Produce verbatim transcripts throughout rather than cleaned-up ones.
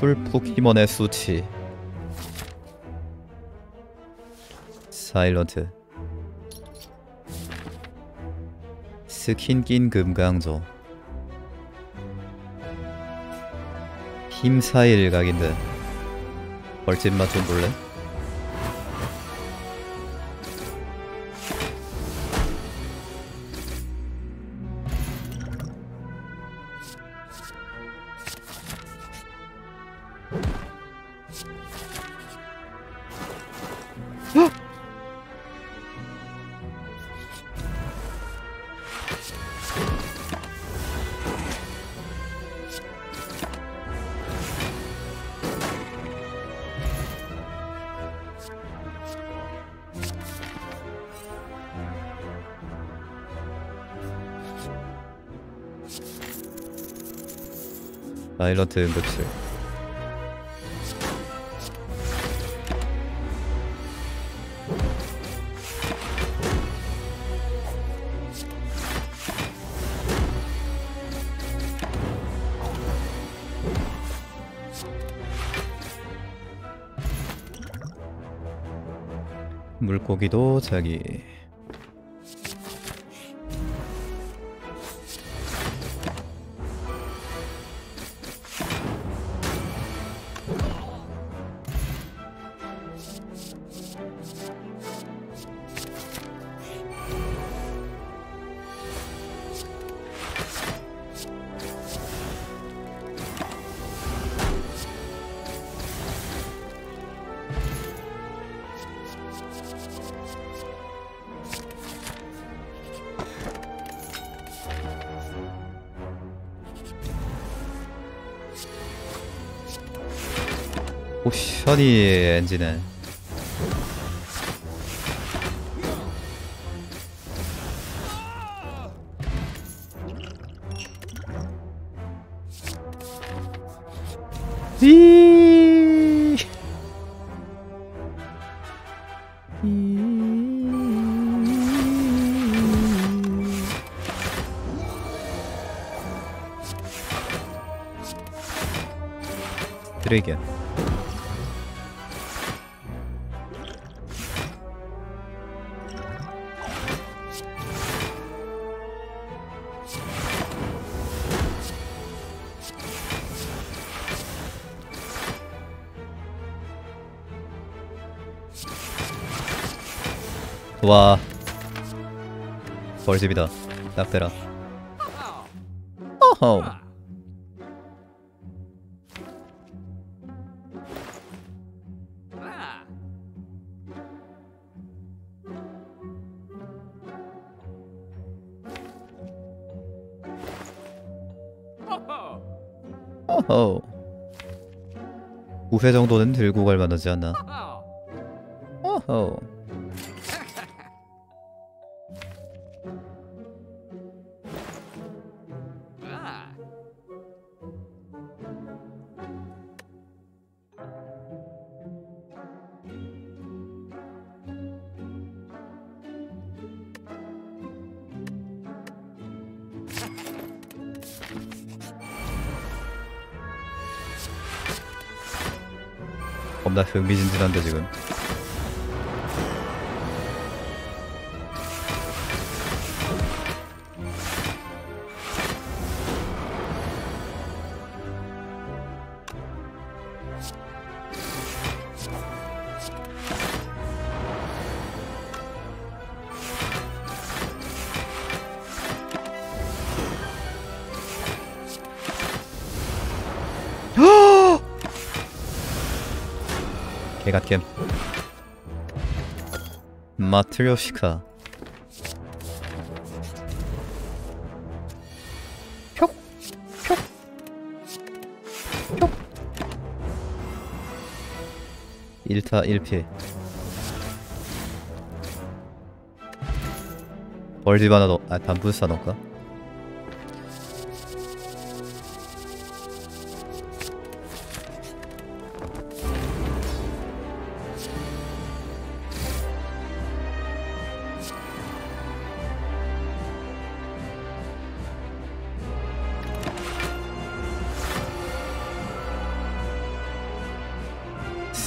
풀 포켓몬의 수치. 사일런트 스킨 낀 금강조 힘 사이 일각인데 벌집 맛 좀 볼래? 사일런트 응급실 물고기도 자기 션이 엔진에 이 드래기야. 와 벌집이다. 딱 대라. 어허 어허 두 회 정도는 들고 갈 만하지 않나. 어허 겁나 흥미진진한데 지금. 개갓겜 마트리오시카 표 표 표 일타 일피 벌집 하나 넣.. 아 단분사 넣을까?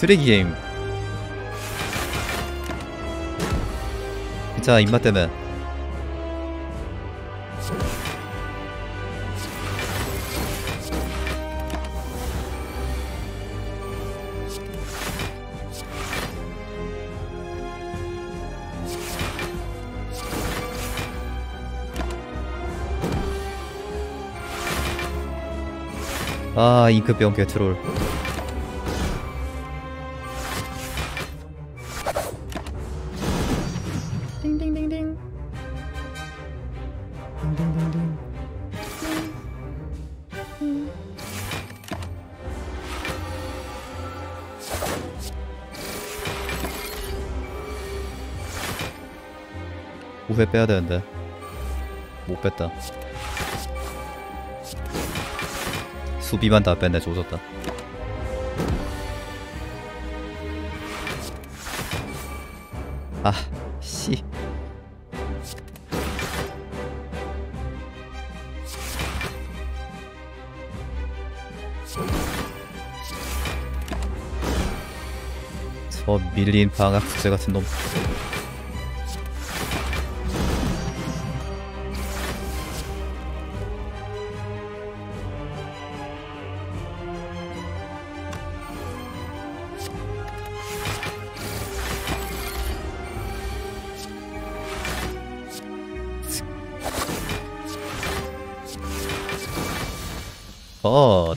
쓰레기 게임. 괜찮아, 입맛 때문에. 아, 잉크병 개트롤. 띵띵띵띵. 띵띵띵띵. 오회 빼야 되는데. 못 뺐다. 수비만 다 뺐네. 조졌다. 아, 씨. 저 밀린 방학 숙제 같은 놈. 어.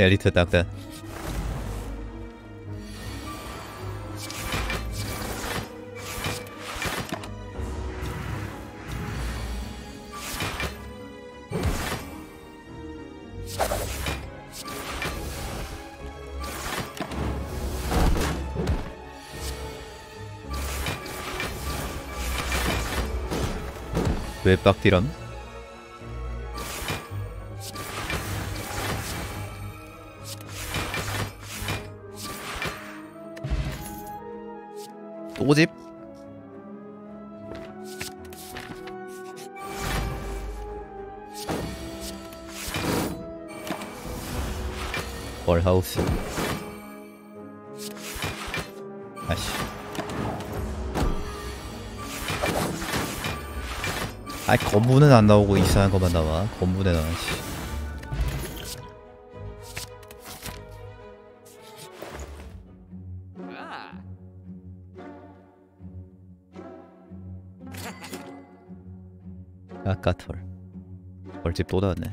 엘리트 딱다. 왜 빡디런? 오집? 월하우스. 아씨. 아이, 건물은 안 나오고 이상한 것만 나와. 건물에 나와. 씨. 아까 털 벌집 또 나왔네.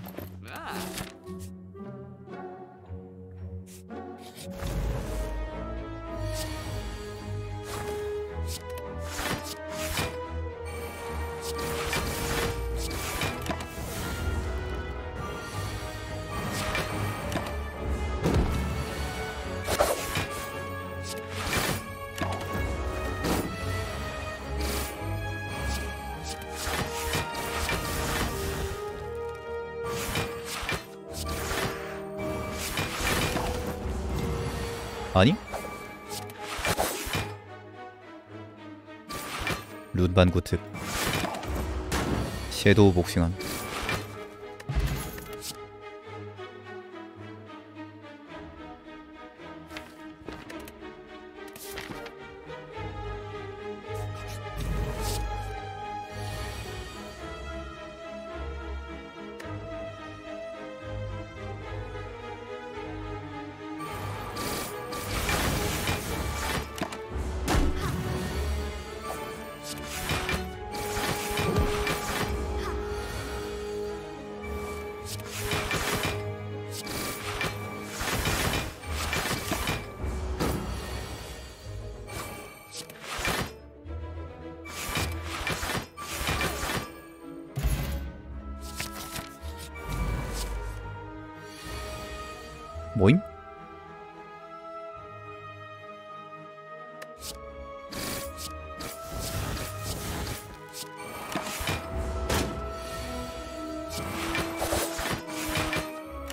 아니? 룬반 구특 섀도우 복싱함.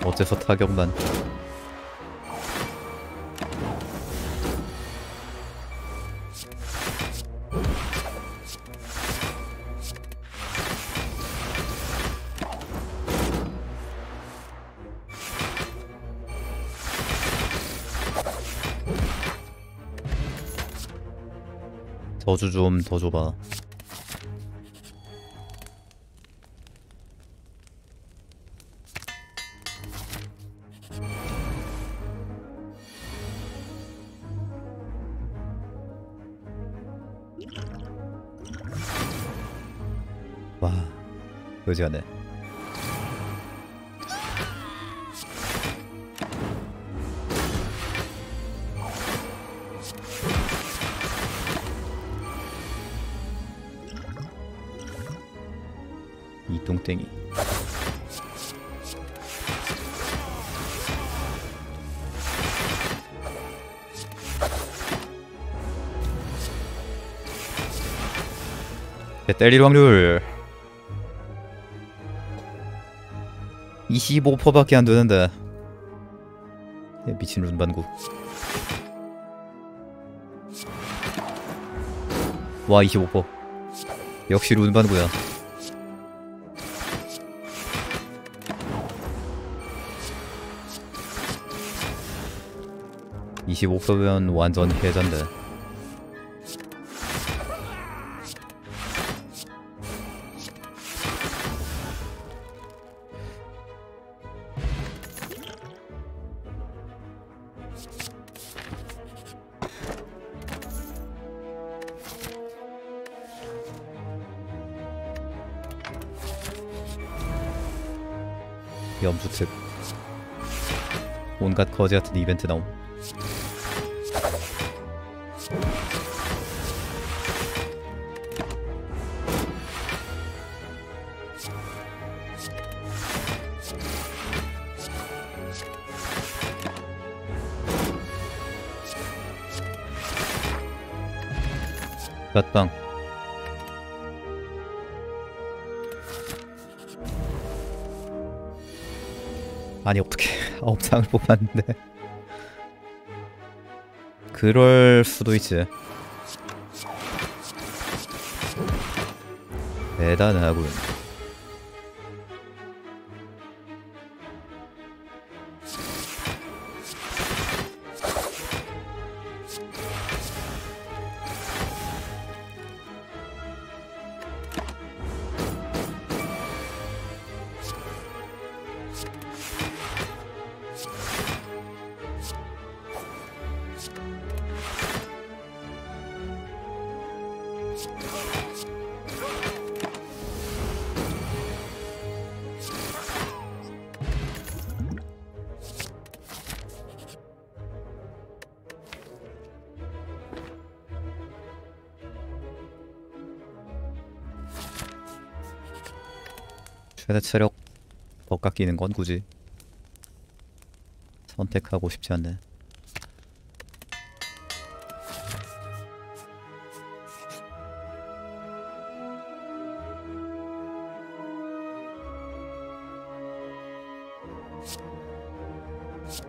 어째서 타격만. 저주 좀 더 줘봐. 와, 의지하네. 이 똥땡이. 때릴 확률 이십오 퍼센트밖에 안 되는데. 미친 룬반구. 와, 이십오 퍼센트. 역시 룬반구야. 이십오 퍼센트면 완전 해잔데. 염주특. 온갖 거지같은 이벤트 나옴. 갓방. 아니 어떻게 아홉 장을 뽑았는데. 그럴 수도 있지. 대단하군. 최대 체력 더 깎이는 건 굳이 선택하고 싶지 않네.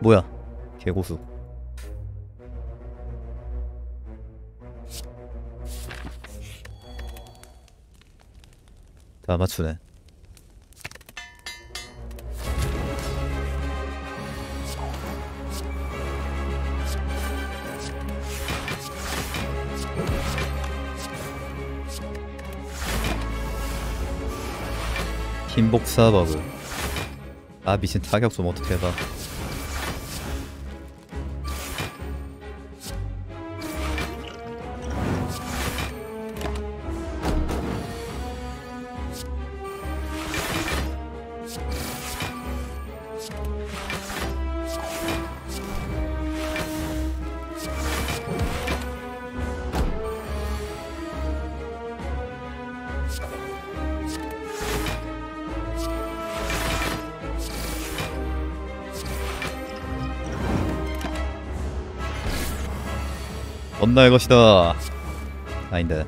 뭐야, 개고수. 다 맞추네. 힘복사 버그. 아, 미친. 타격 좀 어떻게 해봐. 언나의 것이다. 아닌데.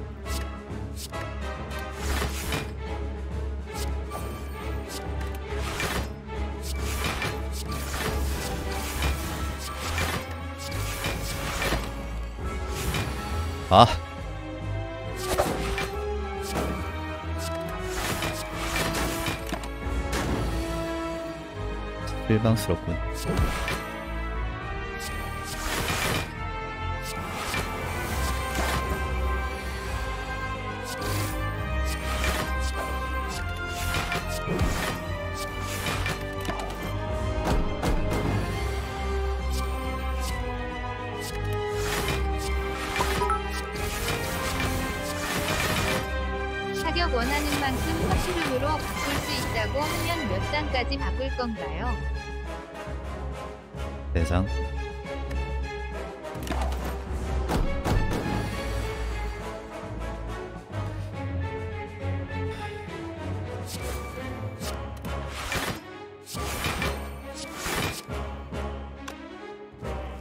아. 일방스럽군. 사격 원하는 만큼 허시룸으로 바꿀 수 있다고 하면 몇 단까지 바꿀 건가요? 대상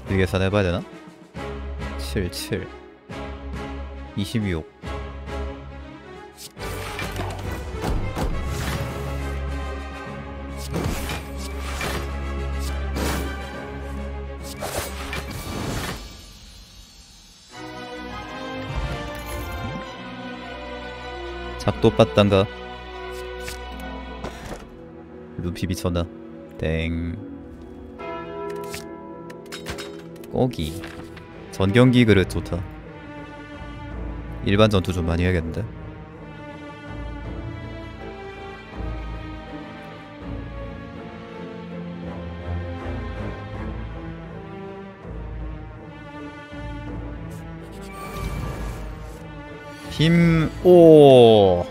이 계산해봐야 되나? 칠, 칠 이십육 작도 빠딴가? 루피 미쳤나? 땡. 꼬기 전경기 그릇 좋다. 일반 전투 좀 많이 해야겠는데. 힘, 오.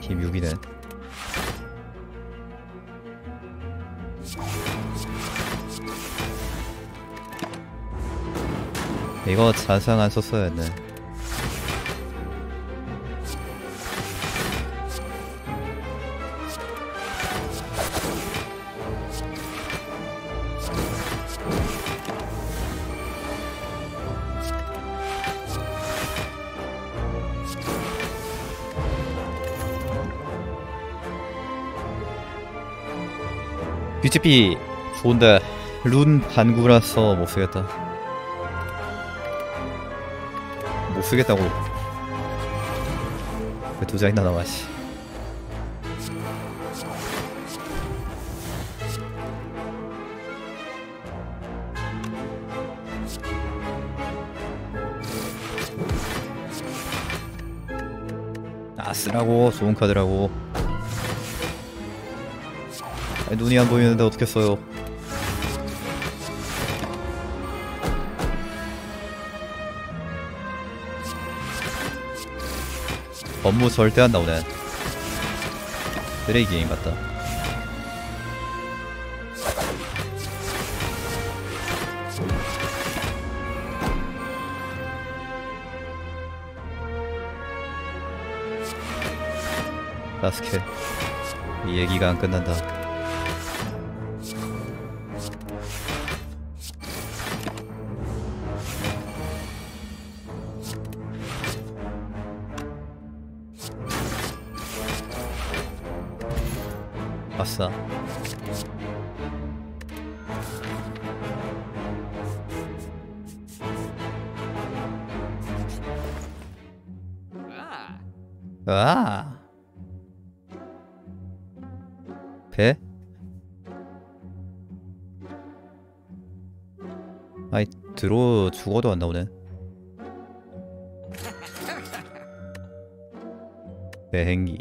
힘 육이네. 이거 자상 안 썼어야 했네. 유지피 좋은데 룬 반구라서 못쓰겠다. 못쓰겠다고. 왜 두 장이나 남아. 씨. 아, 쓰라고. 좋은 카드라고. 눈이 안 보이는데 어떻게 써요? 업무 절대 안 나오네. 쓰레기 게임 같다. 라스켈, 이 얘기가 안 끝난다. 아싸. 아. 배? 아이, 들어 죽어도 안 나오네. 배행기.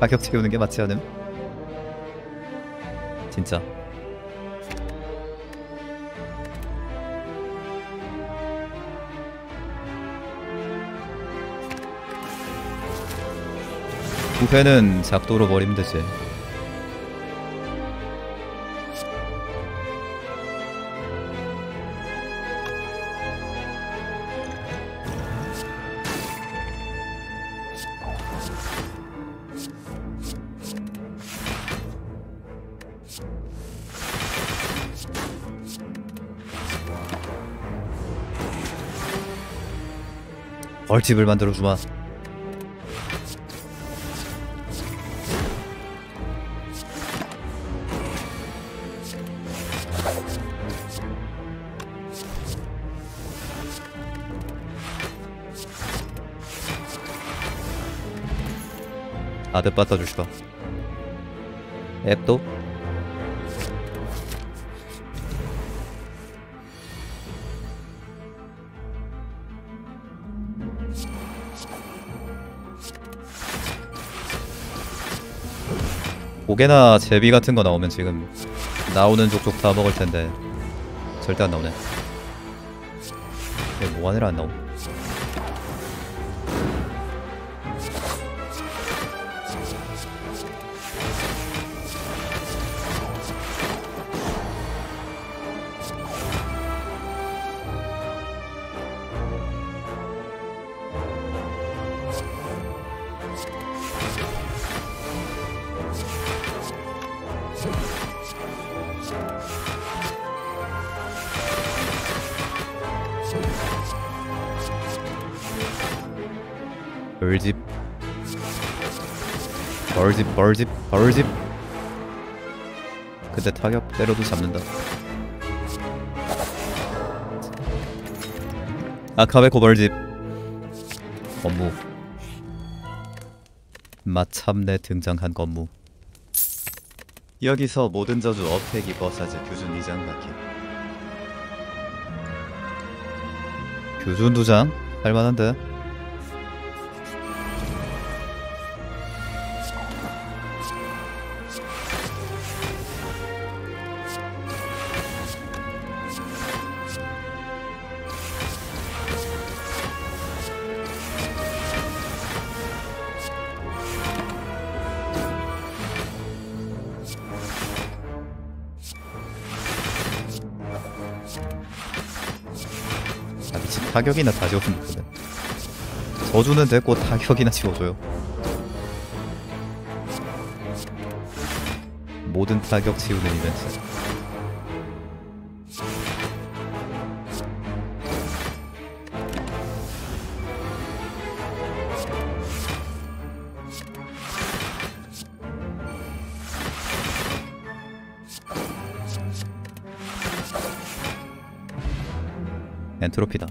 가격 채우는 게 맞지 않음? 진짜 부패는 작도로 버리면 되지. 벌집을 만들어주마. 다들 빠따주시다. 앱도 고개나 제비 같은 거 나오면 지금 나오는 족족 다 먹을 텐데 절대 안 나오네. 이게 뭐 하느라 안 나오. 벌집 벌집 벌집 벌집 근데 타격 때려도 잡는다. 아카베코 벌집 건무 마참내 등장한 건무. 여기서 모든 저주 어택이 버사즈 교준 이 장 받기. 교준 두 장? 할만한데? 타격이나 다 지웠으면 좋겠네. 저주는 됐고 타격이나 지워줘요. 모든 타격 지우는 이벤트. 엔트로피다.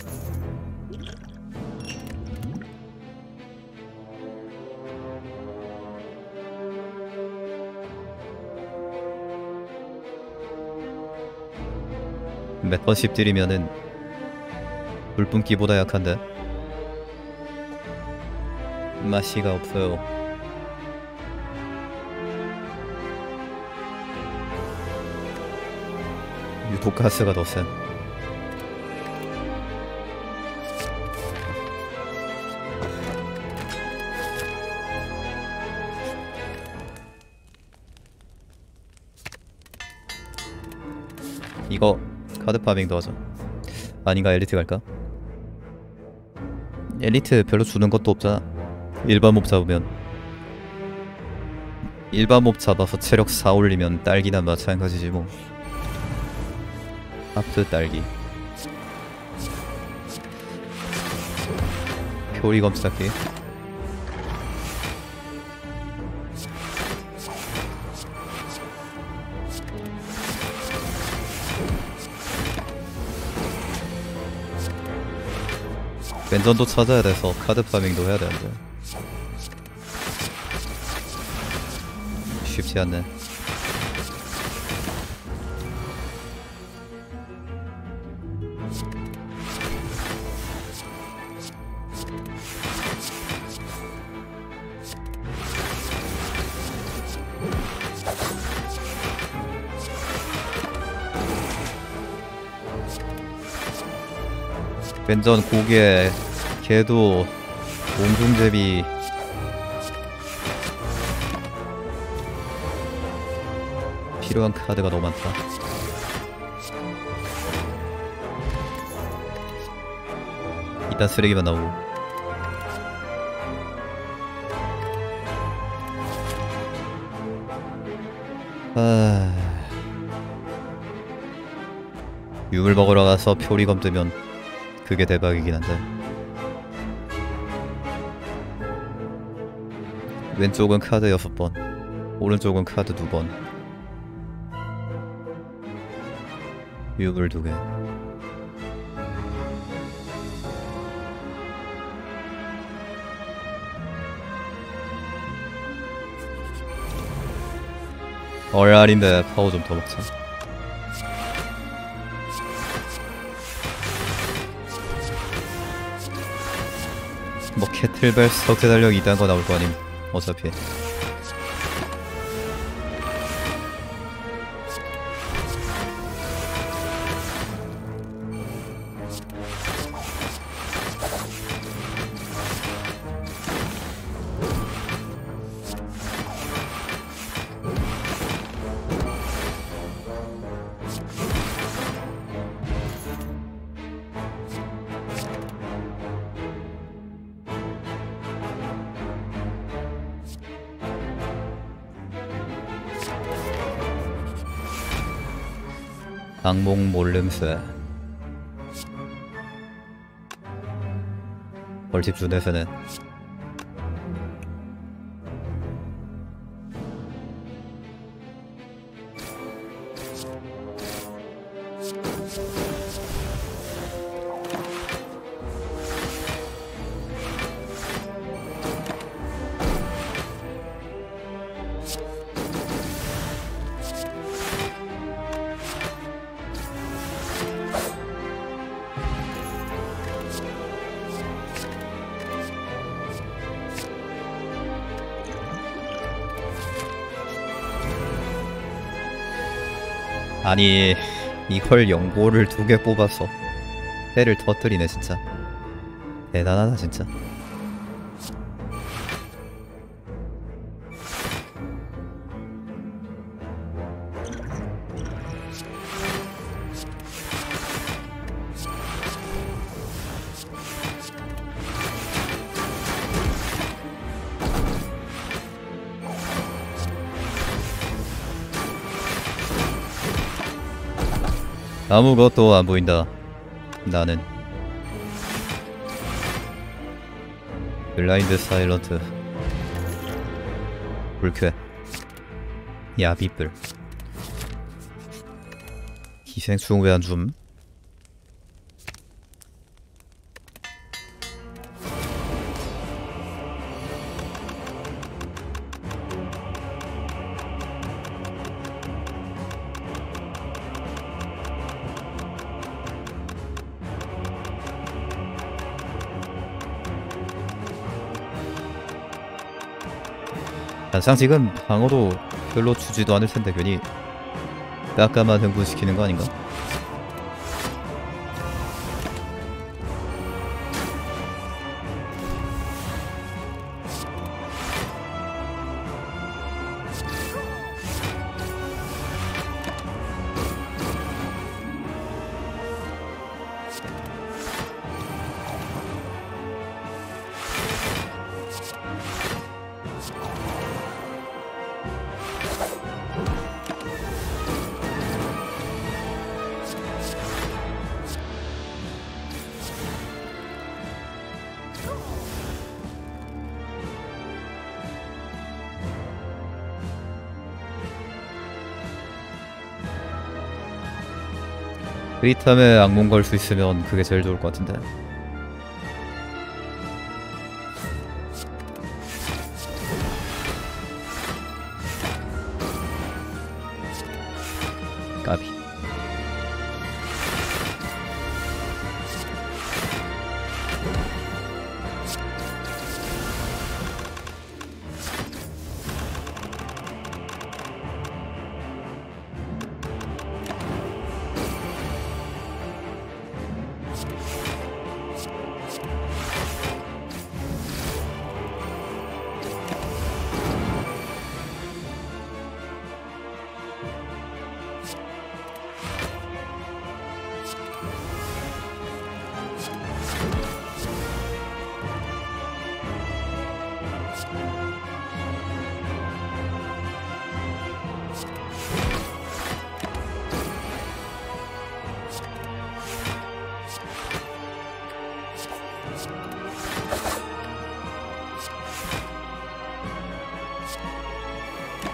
몇 번씩 들이면은 불뿜기보다 약한데 맛이가 없어요. 유독 가스가 더 센. 이거 카드 파밍도 하자. 아닌가 엘리트 갈까? 엘리트 별로 주는 것도 없잖아. 일반 몹 잡으면 일반 몹 잡아서 체력 사 올리면 딸기나 마찬가지지 뭐. 하프 딸기 교리 검사기 랜전도 찾아야 돼서 카드 파밍도 해야 되는데 쉽지 않네. 랜전 고개 걔도 몸중제비 필요한 카드가 너무 많다. 일단 쓰레기만 나오고 아... 유물 먹으러 가서 표리검 뜨면 그게 대박이긴 한데, 왼쪽은 카드 여섯 번, 오른쪽은 카드 두 번, 유물 두 개. 얼알인데 파워 좀 더 먹자. 뭐 캐틀벨 석재 달력 이딴 거 나올 거 아님 어차피. 악몽 몰름쇠, 벌집 주뇌쇠는 아니, 이걸 연고를 두 개 뽑아서 해를 터뜨리네. 진짜 대단하다 진짜. 아무것도 안 보인다. 나는 블라인드 사일런트 불쾌 야비뿔 기생충 왜 안 줌? 단상 지금 방어도 별로 주지도 않을 텐데 괜히 깎아만 흥분시키는 거 아닌가? 프리텀에 악몽 걸 수 있으면 그게 제일 좋을 것 같은데. 까비.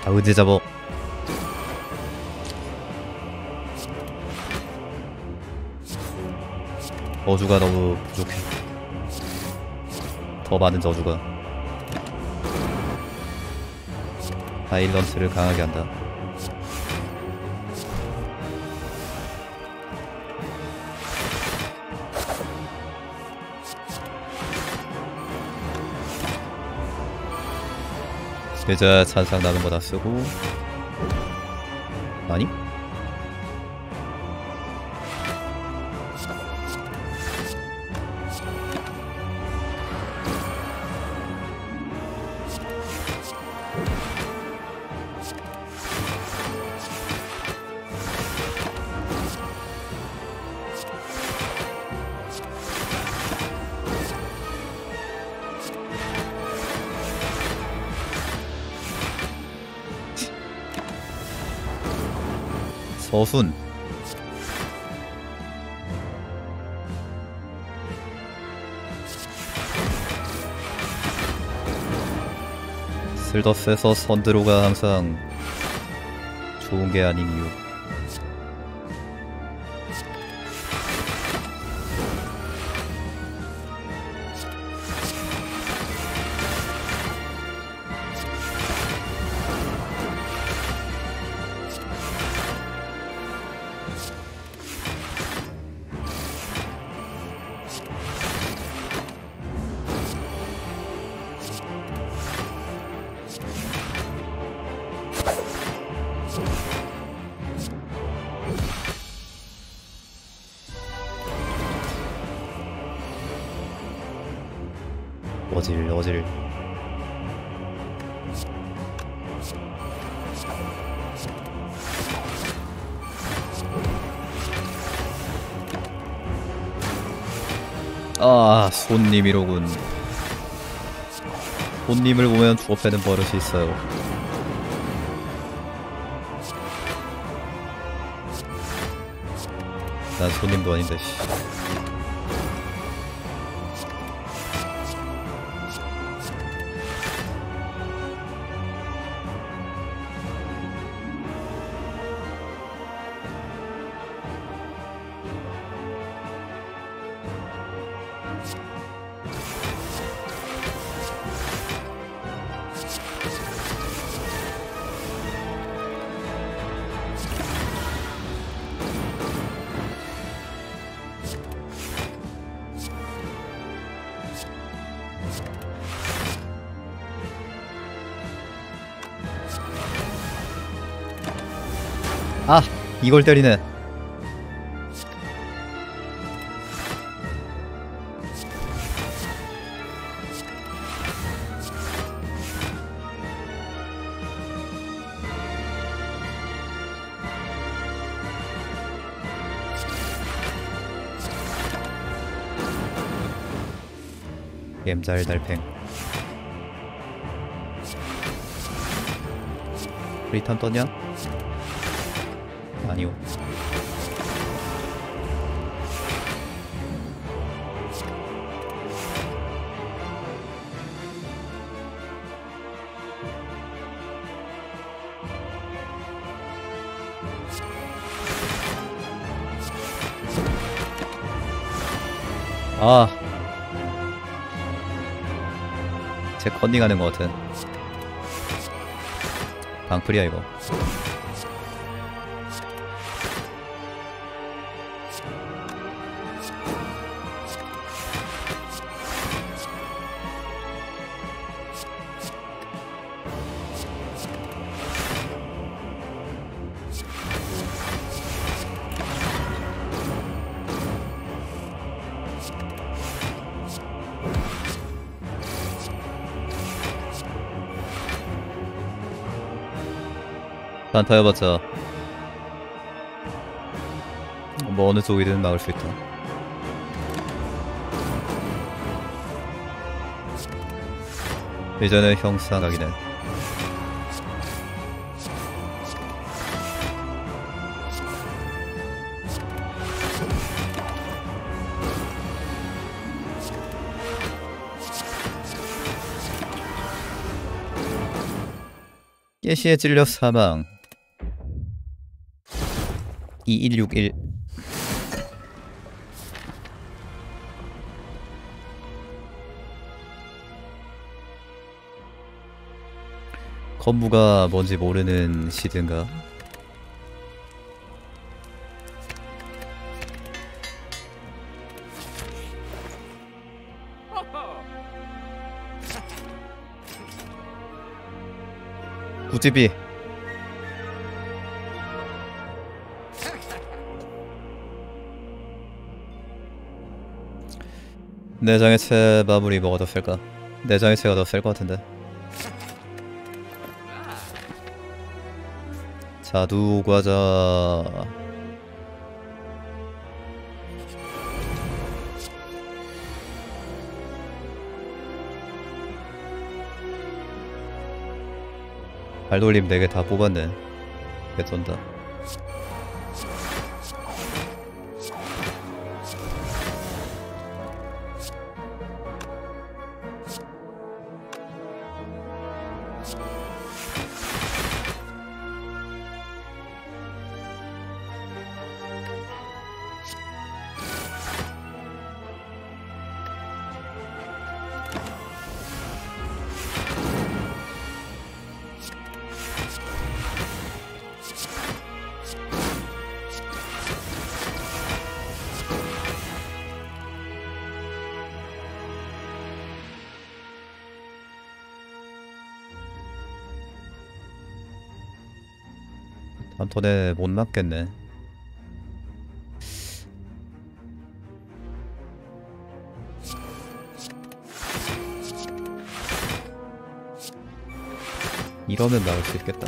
あ、腕ザボ。어주가너무부족해더많은저주가사일런트를강하게한다뇌자 찬상 나는 거 다 쓰고 아니? 어순 슬더스에서 선드로가 항상 좋은 게 아닌 이유. 어질 어질 아 손님이로군. 손님을 보면 주워 패는 버릇이 있어요. 난 손님도 아닌데 아! 이걸 때리네. 엠잘 달팽 프리탄 떴냐? 아니요. 아, 제 컨닝하는 것 같은 방풀이야 이거. 단타 해봤자 뭐 어느 쪽이든 막을 수 있다. 예전에 형상각이네. 깨시에 찔려 사망. 이천백육십일. 건부가 뭔지 모르는 시든가. 구집이 내장의 채 마무리 뭐가 더 셀까? 내장의 채가 더 셀 것 같은데. 자두 과자. 발돌림 네 개 다 뽑았네. 개쩐다. 돈에 못 맞겠네. 이러면 나올 수 있겠다.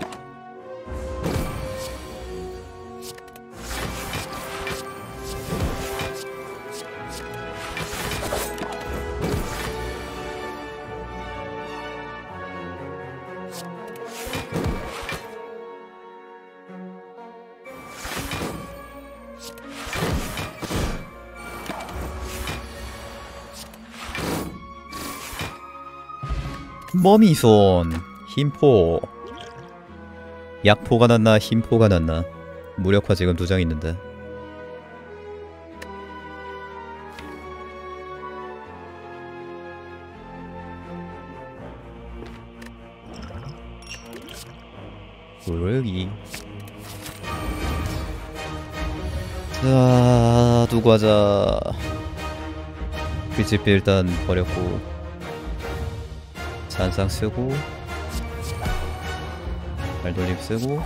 머미손 힘포. 약포가 났나 힘포가 났나. 무력화 지금 두 장 있는데. 무르기. 자 두 과자. 귀집비 일단 버렸고 잔상 쓰고 발돌림 쓰고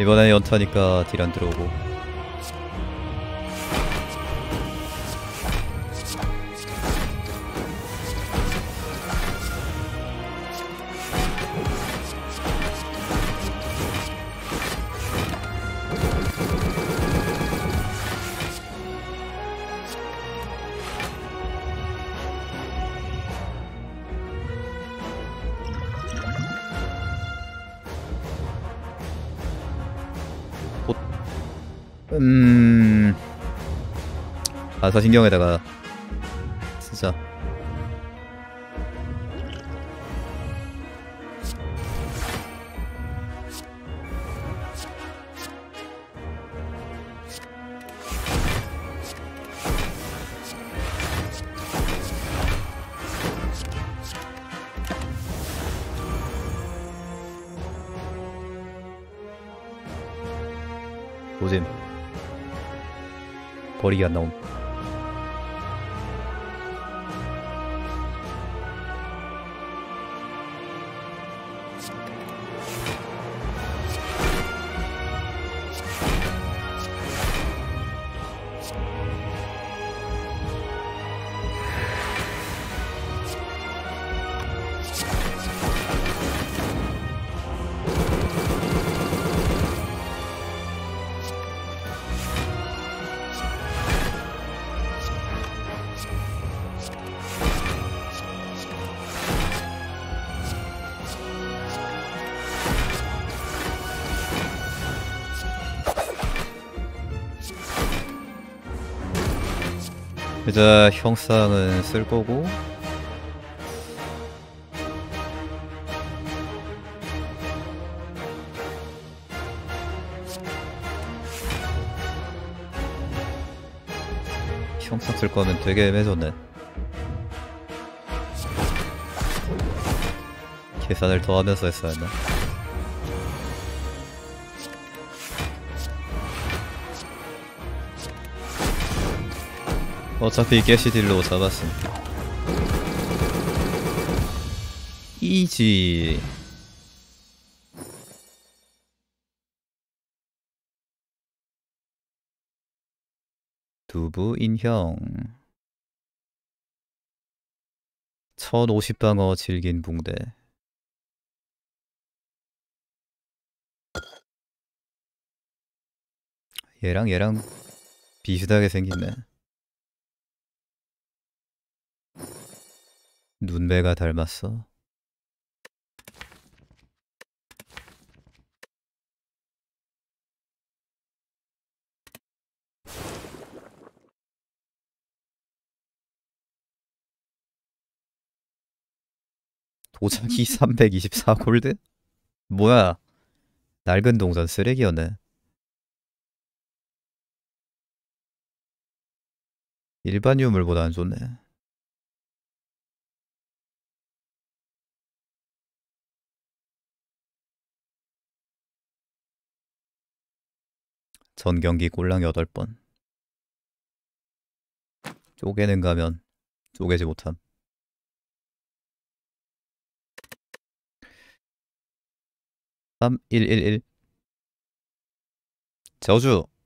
이번에 연타니까 딜 안 들어오고. 음... 아사신경에다가 진짜 오짐 버리기 안 나옴. 일단 형상은 쓸거고 형상 쓸거면 되게 애매해졌네. 계산을 더하면서 했어야 했나? 어차피 게시딜로 잡았음. 이지. 두부 인형 천오십 방어 질긴 붕대. 얘랑 얘랑 비슷하게 생겼네. 눈매가 닮았어. 도자기 삼백이십사 골드? 뭐야? 낡은 동전 쓰레기였네. 일반 유물보다 안 좋네. 전경기 꼴랑 여덟 번. 쪼개는 가면 쪼개지 못함. 삼 일 일 일 저주.